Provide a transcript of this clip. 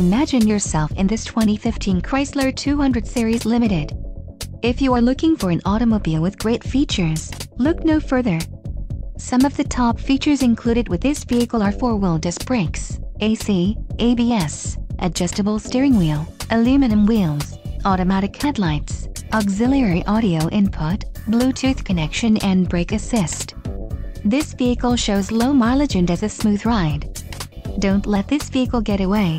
Imagine yourself in this 2015 Chrysler 200 Series Limited. If you are looking for an automobile with great features, look no further. Some of the top features included with this vehicle are four-wheel disc brakes, AC, ABS, adjustable steering wheel, aluminum wheels, automatic headlights, auxiliary audio input, Bluetooth connection and brake assist. This vehicle shows low mileage and has a smooth ride. Don't let this vehicle get away.